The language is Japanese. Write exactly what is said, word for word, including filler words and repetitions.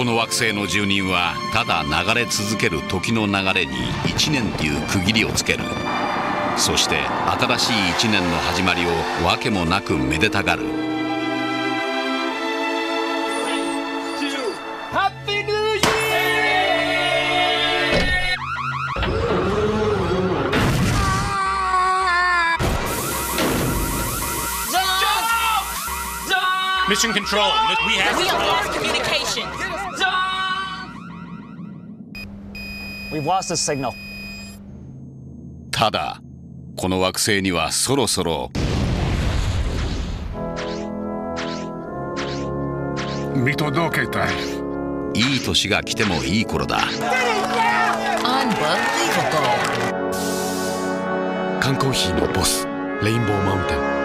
この惑星の住人はただ流れ続ける時の流れにいちねんという区切りをつける。そして新しいいちねんの始まりをわけもなくめでたがる。ハッピーニューイヤー！ミッションコントロール。ただこの惑星にはそろそろ見届けたいいい年が来てもいい頃だ。缶コーヒーのボスレインボーマウンテン。